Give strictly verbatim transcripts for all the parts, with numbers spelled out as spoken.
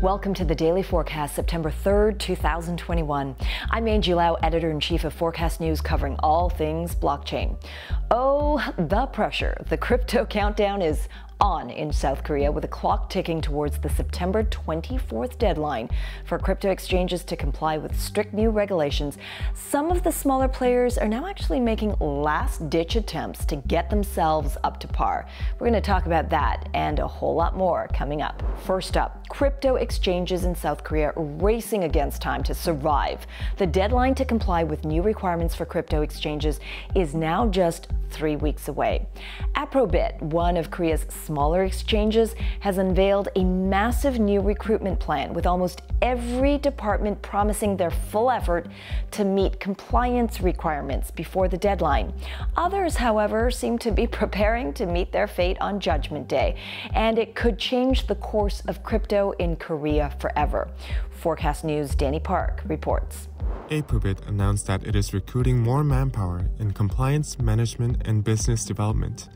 Welcome to the Daily Forecast, September third, two thousand twenty-one. I'm Angie Lau, Editor-in-Chief of Forkast News, covering all things blockchain. Oh, the pressure. The crypto countdown is on in South Korea, with a clock ticking towards the September twenty-fourth deadline for crypto exchanges to comply with strict new regulations. Some of the smaller players are now actually making last-ditch attempts to get themselves up to par. We're going to talk about that and a whole lot more coming up. First up, crypto exchanges in South Korea are racing against time to survive. The deadline to comply with new requirements for crypto exchanges is now just three weeks away. Aprobit, one of Korea's smaller exchanges, has unveiled a massive new recruitment plan, with almost every department promising their full effort to meet compliance requirements before the deadline. Others, however, seem to be preparing to meet their fate on Judgment Day, and it could change the course of crypto in Korea forever. Forkast News' Danny Park reports. Aprobit announced that it is recruiting more manpower in compliance management and business development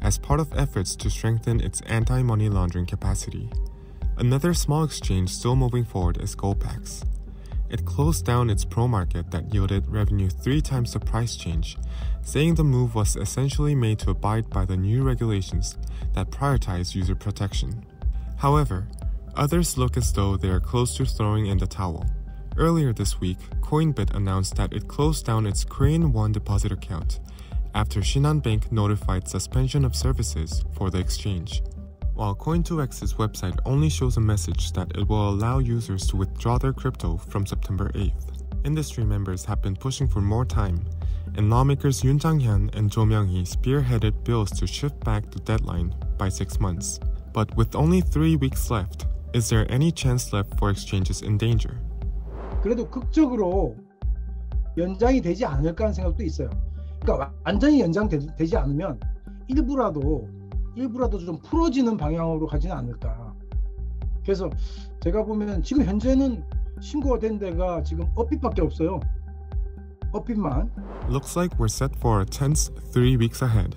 as part of efforts to strengthen its anti-money laundering capacity. Another small exchange still moving forward is GoPax. It closed down its pro market that yielded revenue three times the price change, saying the move was essentially made to abide by the new regulations that prioritize user protection. However, others look as though they are close to throwing in the towel. Earlier this week, Coinbit announced that it closed down its Korean won deposit account after Shinhan Bank notified suspension of services for the exchange. While Coin two X's website only shows a message that it will allow users to withdraw their crypto from September eighth, industry members have been pushing for more time, and lawmakers Yun Chang-hyun and Jo Myung-hee spearheaded bills to shift back the deadline by six months. But with only three weeks left, is there any chance left for exchanges in danger? 그래도 극적으로 연장이 되지 않을까 하는 생각도 있어요. 그러니까 완전히 연장되지 않으면 일부라도 일부라도 좀 풀어지는 방향으로 가지는 않을까. 그래서 제가 보면 지금 현재는 신고가 된 데가 지금 업빗밖에 없어요. 업빗만. Looks like we're set for a tense three weeks ahead.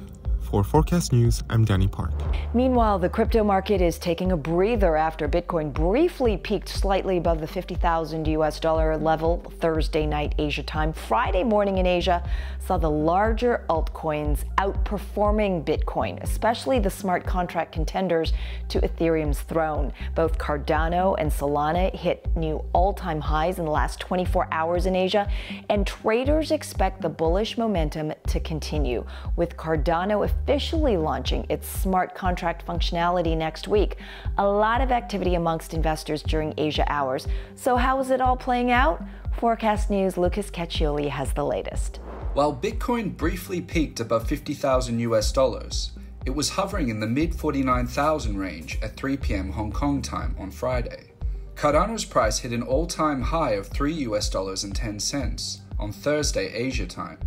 For Forkast News, I'm Danny Park. Meanwhile, the crypto market is taking a breather after Bitcoin briefly peaked slightly above the fifty thousand U S dollar level Thursday night Asia time. Friday morning in Asia saw the larger altcoins outperforming Bitcoin, especially the smart contract contenders to Ethereum's throne. Both Cardano and Solana hit new all-time highs in the last twenty-four hours in Asia, and traders expect the bullish momentum to continue, with Cardano officially launching its smart contract functionality next week. A lot of activity amongst investors during Asia hours. So how is it all playing out? Forkast News' Lucas Enzadorfer-Conrad has the latest. While Bitcoin briefly peaked above fifty thousand U S dollars, it was hovering in the mid forty-nine thousand range at three p m Hong Kong time on Friday. Cardano's price hit an all-time high of three U S dollars and ten cents on Thursday Asia time,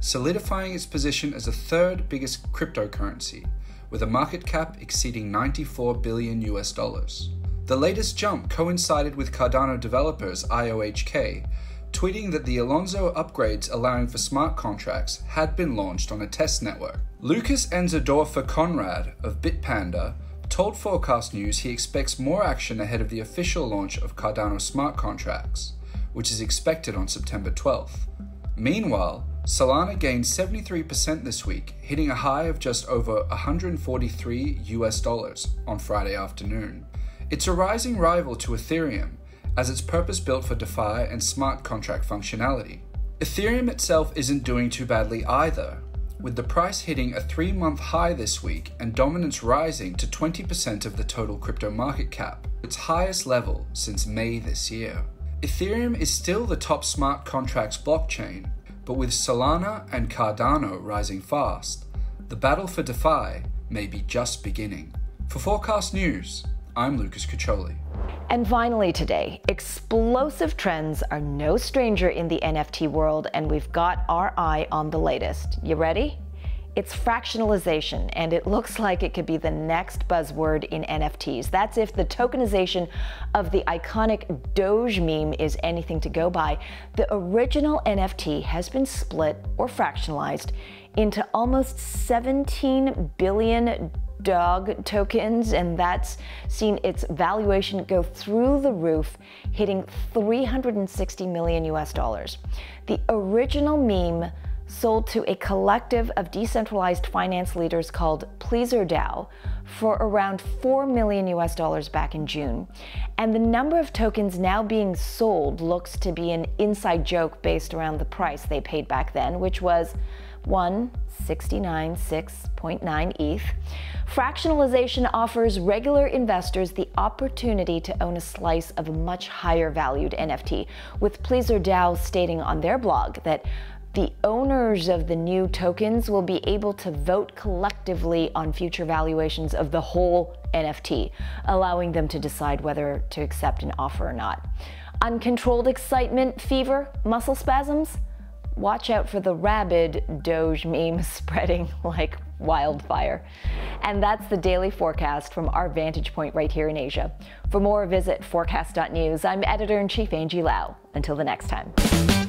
solidifying its position as the third biggest cryptocurrency, with a market cap exceeding ninety-four billion U S dollars. The latest jump coincided with Cardano developers I O H K tweeting that the Alonzo upgrades allowing for smart contracts had been launched on a test network. Lucas Enzadorfer-Conrad of Bitpanda told Forkast News he expects more action ahead of the official launch of Cardano smart contracts, which is expected on September twelfth. Meanwhile, Solana gained seventy-three percent this week, hitting a high of just over one hundred forty-three U S dollars on Friday afternoon. It's a rising rival to Ethereum, as it's purpose-built for DeFi and smart contract functionality. Ethereum itself isn't doing too badly either, with the price hitting a three-month high this week and dominance rising to twenty percent of the total crypto market cap, its highest level since May this year. Ethereum is still the top smart contracts blockchain, but with Solana and Cardano rising fast, the battle for DeFi may be just beginning. For Forkast News, I'm Lucas Enzadorfer-Conrad. And finally today, explosive trends are no stranger in the N F T world, and we've got our eye on the latest. You ready? It's fractionalization, and it looks like it could be the next buzzword in N F Ts. That's if the tokenization of the iconic Doge meme is anything to go by. The original N F T has been split or fractionalized into almost seventeen billion dog tokens, and that's seen its valuation go through the roof, hitting three hundred sixty million U S dollars. The original meme sold to a collective of decentralized finance leaders called PleasrDAO for around four million U S dollars back in June. And the number of tokens now being sold looks to be an inside joke based around the price they paid back then, which was one sixty-nine point six nine E T H. Fractionalization offers regular investors the opportunity to own a slice of a much higher valued N F T, with PleasrDAO stating on their blog that the owners of the new tokens will be able to vote collectively on future valuations of the whole N F T, allowing them to decide whether to accept an offer or not. Uncontrolled excitement, fever, muscle spasms? Watch out for the rabid Doge meme spreading like wildfire. And that's the daily forecast from our vantage point right here in Asia. For more, visit forkast dot news. I'm editor-in-chief Angie Lau. Until the next time.